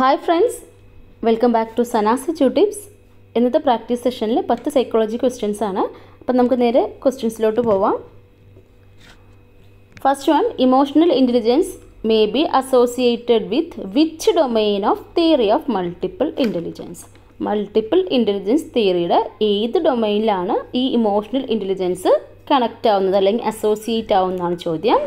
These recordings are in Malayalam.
Hi friends, welcome back to Sana's Edu Tips. In this practice session, we will do 10 psychology questions. Now we will go to questions. First one, emotional intelligence may be associated with which domain of theory of multiple intelligence? Multiple intelligence theory is either domain this emotional intelligence connect and associate intrapersonal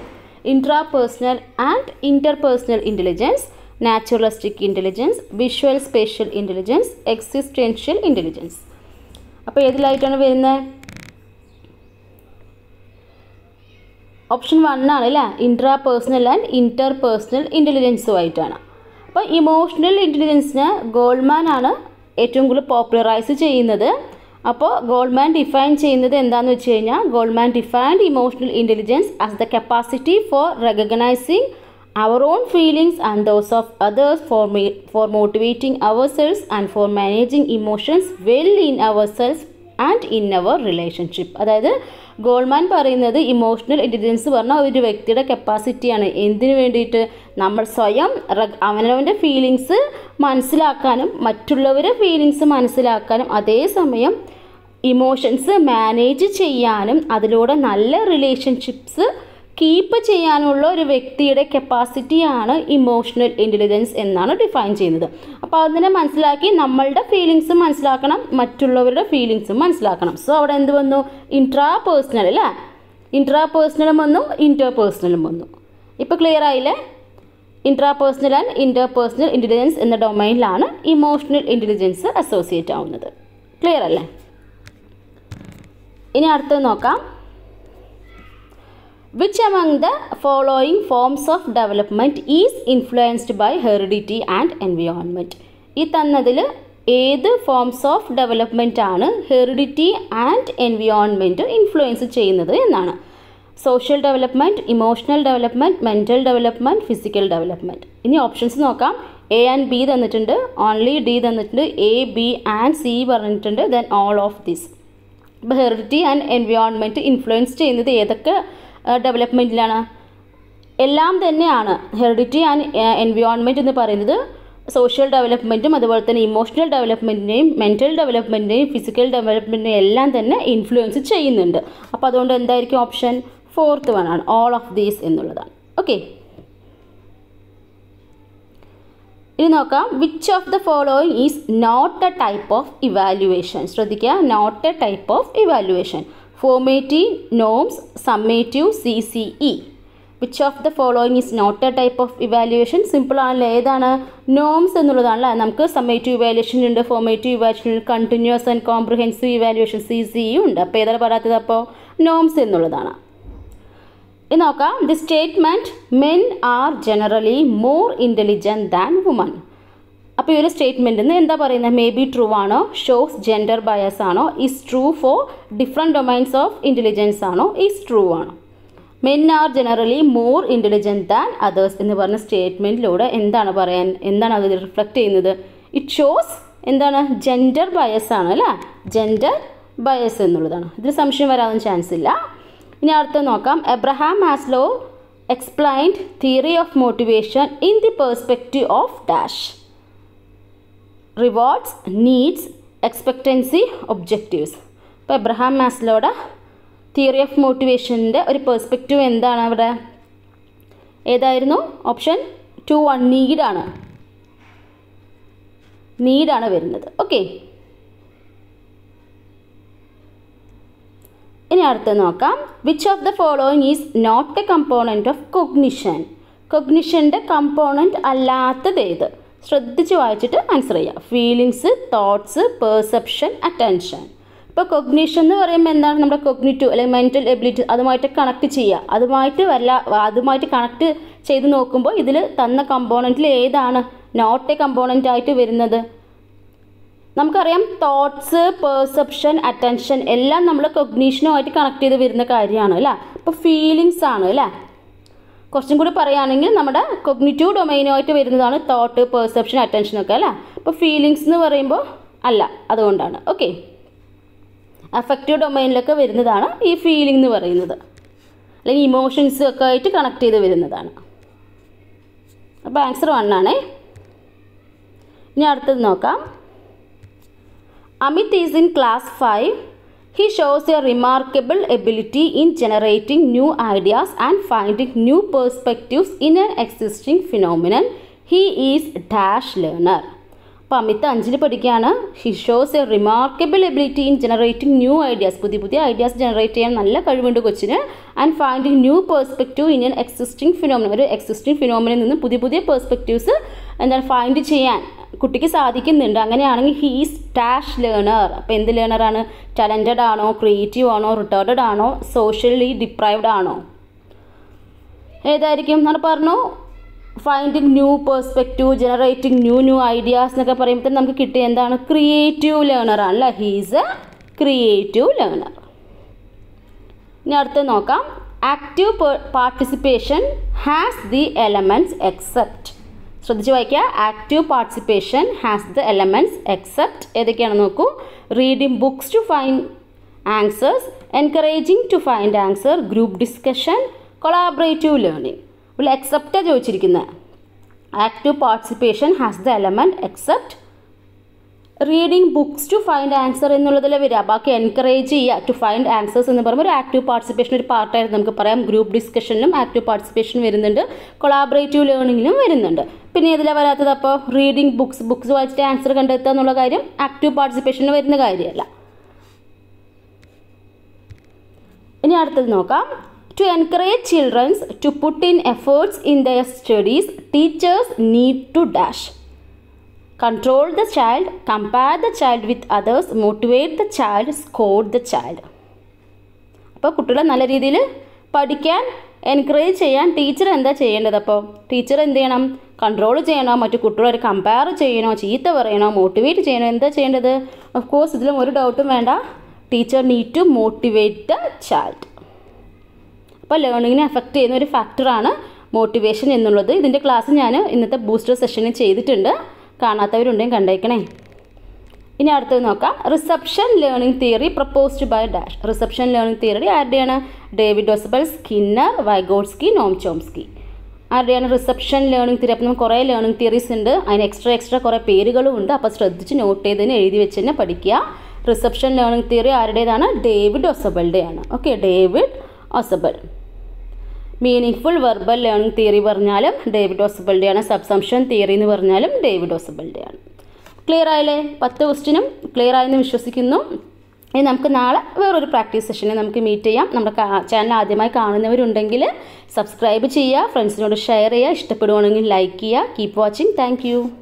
and interpersonal intelligence, naturalistic intelligence, visual spatial intelligence, existential intelligence. Appo edilaittana varunna option 1 aanu illa intrapersonal and interpersonal intelligence aitana. Appo emotional intelligence na Goldman aanu ettum kulu popularize cheyyunnathu. Appo Goldman define cheyyunnathu endaanu vechiya Goldman defined emotional intelligence as the capacity for recognizing our own feelings and those of others, for motivating ourselves and for managing emotions well in ourselves and in our relationship. That is, Goldman പറയുന്നത് emotional intelligence പറഞ്ഞാൽ ഒരു വ്യക്തിയുടെ കപ്പാസിറ്റിയാണ് എന്തിനു വേണ്ടിയിട്ട് നമ്മൾ സ്വയം അവനവൻ്റെ ഫീലിങ്സ് മനസ്സിലാക്കാനും മറ്റുള്ളവരുടെ ഫീലിങ്സ് മനസ്സിലാക്കാനും അതേസമയം ഇമോഷൻസ് മാനേജ് ചെയ്യാനും അതിലൂടെ നല്ല റിലേഷൻഷിപ്സ് കീപ്പ് ചെയ്യാനുള്ള ഒരു വ്യക്തിയുടെ കപ്പാസിറ്റിയാണ് ഇമോഷണൽ ഇൻ്റലിജൻസ് എന്നാണ് ഡിഫൈൻ ചെയ്യുന്നത്. അപ്പോൾ അതിനെ മനസ്സിലാക്കി നമ്മളുടെ ഫീലിങ്സ് മനസ്സിലാക്കണം, മറ്റുള്ളവരുടെ ഫീലിങ്സും മനസ്സിലാക്കണം. സോ അവിടെ എന്ത് വന്നു? ഇൻട്രാപേഴ്സണൽ അല്ലേ? ഇൻട്രാപേഴ്സണലും വന്നു, ഇൻ്റർപേഴ്സണലും വന്നു. ഇപ്പോൾ ക്ലിയർ ആയില്ലേ? ഇൻട്രാപേഴ്സണൽ ആൻഡ് ഇൻ്റർപേഴ്സണൽ ഇൻ്റലിജൻസ് എന്ന ഡൊമൈനിലാണ് ഇമോഷണൽ ഇൻ്റലിജൻസ് അസോസിയേറ്റ് ആവുന്നത്. ക്ലിയർ അല്ലേ? ഇനി അടുത്തത് നോക്കാം. Which among the following forms of development is influenced by heredity and environment? ഇതന്നതിൽ ഏത് ഫോംസ് ഓഫ് ഡെവലപ്മെൻ്റ് ആണ് ഹെറിഡിറ്റി ആൻഡ് എൻവിയോൺമെൻറ്റ് ഇൻഫ്ലുവൻസ് ചെയ്യുന്നത് എന്നാണ്. Social development, emotional development, mental development, physical development. ഇനി ഓപ്ഷൻസ് നോക്കാം. എ ആൻഡ് ബി തന്നിട്ടുണ്ട്, ഓൺലി ഡി തന്നിട്ടുണ്ട്, എ ബി ആൻഡ് സി പറഞ്ഞിട്ടുണ്ട്, ദെൻ ഓൾ ഓഫ് ദിസ്. ഇപ്പോൾ ഹെറിഡിറ്റി ആൻഡ് എൻവിയോൺമെൻറ്റ് ഇൻഫ്ലുവൻസ് ചെയ്യുന്നത് ഏതൊക്കെ ഡെവലപ്മെൻറ്റിലാണ്? എല്ലാം തന്നെയാണ്. ഹെറിഡിറ്റി ആൻഡ് എൻവിയോൺമെൻറ്റ് എന്ന് പറയുന്നത് സോഷ്യൽ ഡെവലപ്മെൻറ്റും അതുപോലെ തന്നെ ഇമോഷണൽ ഡെവലപ്മെൻറ്റിനെയും മെൻ്റൽ ഡെവലപ്മെൻറ്റിനെയും ഫിസിക്കൽ ഡെവലപ്മെൻറ്റിനെയും എല്ലാം തന്നെ ഇൻഫ്ലുവൻസ് ചെയ്യുന്നുണ്ട്. അപ്പോൾ അതുകൊണ്ട് എന്തായിരിക്കും ഓപ്ഷൻ? ഫോർത്ത് വൺ ആണ്, ഓൾ ഓഫ് ദീസ് എന്നുള്ളതാണ്. ഓക്കെ, ഇനി നോക്കാം. Which of the following is not a type of evaluation? ശ്രദ്ധിക്കുക, not a type of evaluation. Formative, norms, summative, CCE. Which of the following is not a type of evaluation? Simple ആണല്ലേ, ഏതാണ്? നോംസ് എന്നുള്ളതാണല്ലേ. നമുക്ക് സമ്മേറ്റീവ് ഇവാലുവേഷൻ ഉണ്ട്, formative evaluation, continuous and comprehensive evaluation, CCE ഉണ്ട്. അപ്പോൾ ഏതാണ് പറയാത്തത്? അപ്പോൾ നോംസ് എന്നുള്ളതാണ്. ഇത് നോക്കാം. The statement men are generally more intelligent than women. അപ്പോൾ ഈ ഒരു സ്റ്റേറ്റ്മെൻറ്റ് നിന്ന് എന്താ പറയുന്നത്? മേ ബി ട്രൂ ആണോ, ഷോസ് ജെൻഡർ ബയസ് ആണോ, is true for different domains of intelligence ആണോ, ഈസ് ട്രൂ ആണോ. Men are generally more intelligent than others എന്ന് പറഞ്ഞ സ്റ്റേറ്റ്മെൻറ്റിലൂടെ എന്താണ് പറയാൻ, എന്താണ് അതിൽ റിഫ്ലക്റ്റ് ചെയ്യുന്നത്? ഇറ്റ് ഷോസ് എന്താണ്? ജെൻഡർ ബയസ് ആണ് അല്ലേ, ജെൻഡർ ബയസ് എന്നുള്ളതാണ്. ഇതിൽ സംശയം വരാനൊന്നും ചാൻസ് ഇല്ല. ഇനി അടുത്ത നോക്കാം. Abraham Maslow explained theory of motivation in the perspective of dash rewards, needs, expectancy, objectives. അപ്പോൾ എബ്രഹാം മാസ്ലോയുടെ തിയറി ഓഫ് മോട്ടിവേഷൻ്റെ ഒരു പെർസ്പെക്റ്റീവ് എന്താണ് അവിടെ? ഏതായിരുന്നു? ഓപ്ഷൻ 2 1, നീഡാണ്, നീഡാണ് വരുന്നത്. ഓക്കെ, ഇനി അടുത്ത് നോക്കാം. Which of the following is not a component of cognition? കൊഗ്നിഷൻ്റെ കമ്പോണൻറ്റ് അല്ലാത്തത് ഏത്? ശ്രദ്ധിച്ച് വായിച്ചിട്ട് ആൻസർ ചെയ്യുക. Feelings, thoughts, perception, attention. ഇപ്പോൾ കൊഗ്നീഷൻ എന്ന് പറയുമ്പോൾ എന്താണ്? നമ്മുടെ കൊഗ്നിറ്റീവ് അല്ലെങ്കിൽ മെൻ്റൽ എബിലിറ്റി അതുമായിട്ട് കണക്ട് ചെയ്യുക. അതുമായിട്ട് കണക്ട് ചെയ്ത് നോക്കുമ്പോൾ ഇതിൽ തന്ന കമ്പോണൻറ്റിൽ ഏതാണ് നോട്ട് എ കമ്പോണൻ്റ് ആയിട്ട് വരുന്നത്? നമുക്കറിയാം, തോട്ട്സ്, പെർസെപ്ഷൻ, അറ്റൻഷൻ എല്ലാം നമ്മൾ കൊഗ്നീഷനുമായിട്ട് കണക്ട് ചെയ്ത് വരുന്ന കാര്യമാണ് അല്ലേ. അപ്പോൾ ഫീലിങ്സ് ആണ് അല്ലേ. കുറച്ചും കൂടി പറയുകയാണെങ്കിൽ നമ്മുടെ കൊഗ്നിറ്റീവ് ഡൊമൈനുമായിട്ട് വരുന്നതാണ് തോട്ട്, പെർസെപ്ഷൻ, അറ്റൻഷനൊക്കെ അല്ലേ. അപ്പോൾ ഫീലിങ്സ് എന്ന് പറയുമ്പോൾ അല്ല, അതുകൊണ്ടാണ്. ഓക്കെ, അഫക്റ്റീവ് ഡൊമൈനിലൊക്കെ വരുന്നതാണ് ഈ ഫീലിംഗ് എന്ന് പറയുന്നത്, അല്ലെങ്കിൽ ഇമോഷൻസ് ഒക്കെ ആയിട്ട് കണക്ട് ചെയ്ത് വരുന്നതാണ്. അപ്പോൾ ആൻസർ 1 ആണേ. ഇനി അടുത്തത് നോക്കാം. Amit is in class 5. He shows a remarkable ability in generating new ideas and finding new perspectives in an existing phenomenon. He is a dash learner. അപ്പോൾ അമിത് അഞ്ചിൽ പഠിക്കുകയാണ്. He shows a remarkable ability in generating new ideas. പുതിയ പുതിയ ഐഡിയാസ് ജനറേറ്റ് ചെയ്യാൻ നല്ല കഴിവുണ്ട് കൊച്ചിന്. And finding new perspective in an existing phenomenon, ഒരു എക്സിസ്റ്റിംഗ് ഫിനോമിനൻ നിന്ന് പുതിയ പുതിയ പെർസ്പെക്റ്റീവ്സ് എന്താണ് ഫൈൻഡ് ചെയ്യാൻ കുട്ടിക്ക് സാധിക്കുന്നുണ്ട്. അങ്ങനെയാണെങ്കിൽ ഹി ഈസ് ഡാഷ് ലേണർ. അപ്പോൾ എന്ത് ലേണറാണ്? ടാലൻറ്റഡ് ആണോ, ക്രിയേറ്റീവ് ആണോ, റിട്ടേർഡ് ആണോ, സോഷ്യലി ഡിപ്രൈവ്ഡ് ആണോ, ഏതായിരിക്കും എന്നാണ് പറഞ്ഞു. Finding new perspective, generating new ideas എന്നൊക്കെ പറയുമ്പോൾ നമുക്ക് കിട്ടിയ എന്താണ്? ക്രിയേറ്റീവ് ലേണർ ആണല്ലേ. He is a creative learner. ഇനി അടുത്ത് നോക്കാം. Active participation has the elements except. ശ്രദ്ധിച്ച് വായിക്കുക. Active participation has the elements except ഏതൊക്കെയാണ് നോക്കൂ. Reading books to find answers, encouraging to find answer, group discussion, collaborative learning. ഇവിടെ എക്സെപ്റ്റാണ് ചോദിച്ചിരിക്കുന്നത്. Active participation has the element except reading books to find answer എന്നുള്ളതിൽ വരിക. ബാക്കി എൻകറേജ് ചെയ്യുക. ടു ഫൈൻഡ് ആൻസേഴ്സ് എന്ന് പറയുമ്പോൾ ഒരു ആക്റ്റീവ് പാർട്ടിസിപ്പേഷൻ ഒരു പാർട്ടായിരുന്നു നമുക്ക് പറയാം. ഗ്രൂപ്പ് ഡിസ്കഷനിലും ആക്റ്റീവ് പാർട്ടിസിപ്പേഷൻ വരുന്നുണ്ട്, കൊളാബറേറ്റീവ് ലേണിങ്ങിലും വരുന്നുണ്ട്. പിന്നെ ഇതിലെ വരാത്തത് അപ്പോൾ റീഡിങ് ബുക്സ് വായിച്ചിട്ട് ആൻസർ കണ്ടെത്തുക എന്നുള്ള കാര്യം ആക്റ്റീവ് പാർട്ടിസിപ്പേഷന് വരുന്ന കാര്യമല്ല. ഇനി അടുത്തത് നോക്കാം. To encourage children to put in efforts in their studies, teachers need to dash. Control the child, compare the child with others, motivate the child, scold the child. അപ്പോൾ കുട്ടികളെ നല്ല രീതിയിൽ പഠിക്കാൻ എൻകറേജ് ചെയ്യാൻ ടീച്ചർ എന്താ ചെയ്യേണ്ടത്? അപ്പോൾ ടീച്ചർ എന്ത് ചെയ്യണം? കൺട്രോൾ ചെയ്യണോ, മറ്റു കുട്ടികളെ കമ്പയർ ചെയ്യണോ, ചീത്ത പറയണോ, മോട്ടിവേറ്റ് ചെയ്യണോ, എന്താ ചെയ്യേണ്ടത്? ഓഫ് കോഴ്സ് ഇതിലും ഒരു ഡൗട്ടും വേണ്ട. Teacher need to motivate the child. അപ്പോൾ ലേണിങ്ങിനെ എഫക്റ്റ് ചെയ്യുന്ന ഒരു ഫാക്ടറാണ് മോട്ടിവേഷൻ എന്നുള്ളത്. ഇതിൻ്റെ ക്ലാസ് ഞാൻ ഇന്നത്തെ ബൂസ്റ്റർ സെഷനിൽ ചെയ്തിട്ടുണ്ട്. കാണാത്തവരുണ്ടെങ്കിൽ കണ്ടേക്കണേ. ഇനി അടുത്തത് നോക്കാം. Reception learning theory proposed by dash. Reception learning theory ആരുടെയാണ്? David Ausubel, Skinner, Vygotsky, Noam Chomsky. ആരുടെയാണ് റിസപ്ഷൻ ലേണിംഗ് തിയറി? അപ്പോൾ നമുക്ക് കുറേ ലേണിംഗ് തിയറീസ് ഉണ്ട്. അതിന് എക്സ്ട്രാ കുറേ പേരുകളും ഉണ്ട്. അപ്പോൾ ശ്രദ്ധിച്ച് നോട്ട് ചെയ്തതിന് എഴുതി വെച്ച് തന്നെ പഠിക്കുക. റിസപ്ഷൻ ലേണിംഗ് തിയറി ആരുടേതാണ്? ഡേവിഡ് ഓസുബലിൻ്റെയാണ്. Okay, David Ausubel. Meaningful verbal learning theory പറഞ്ഞാലും ഡേവിഡ് ഓസുബലിൻ്റെയാണ്. സബ്സംഷൻ തിയറി എന്ന് പറഞ്ഞാലും ഡേവിഡ് ഓസുബലിൻ്റെയാണ്. ക്ലിയർ ആയില്ലേ? 10 ക്വസ്റ്റിനും ക്ലിയർ ആയെന്ന് വിശ്വസിക്കുന്നു. ഇനി നമുക്ക് നാളെ വേറൊരു പ്രാക്ടീസ് സെഷനിൽ നമുക്ക് മീറ്റ് ചെയ്യാം. നമ്മുടെ ചാനൽ ആദ്യമായി കാണുന്നവരുണ്ടെങ്കിൽ സബ്സ്ക്രൈബ് ചെയ്യുക, ഫ്രണ്ട്സിനോട് ഷെയർ ചെയ്യുക, ഇഷ്ടപ്പെടുകയാണെങ്കിൽ ലൈക്ക് ചെയ്യുക. Keep watching. താങ്ക്